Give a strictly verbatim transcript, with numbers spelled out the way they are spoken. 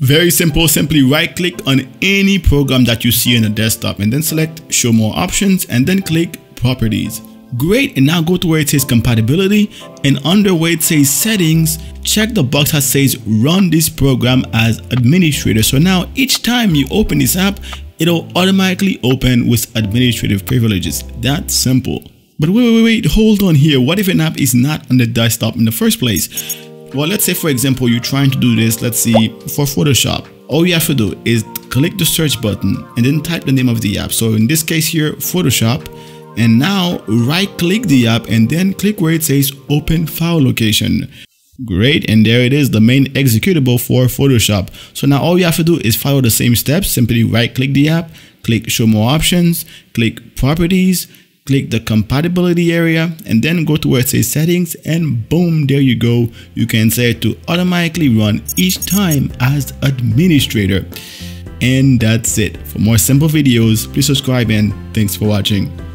Very simple, simply right click on any program that you see on the desktop and then select show more options and then click properties. Great, and now go to where it says compatibility, and under where it says settings, check the box that says run this program as administrator. So now each time you open this app, it'll automatically open with administrative privileges. That's simple. But wait, wait, wait, hold on here. What if an app is not on the desktop in the first place? Well, let's say for example, you're trying to do this, let's see, for Photoshop. All you have to do is click the search button and then type the name of the app. So in this case here, Photoshop. And now right click the app and then click where it says open file location. Great, and there it is, the main executable for Photoshop. So now all you have to do is follow the same steps. Simply right click the app, click show more options, click properties, click the compatibility area, and then go to where it says settings, and boom, there you go. You can set it to automatically run each time as administrator. And that's it. For more simple videos, please subscribe, and thanks for watching.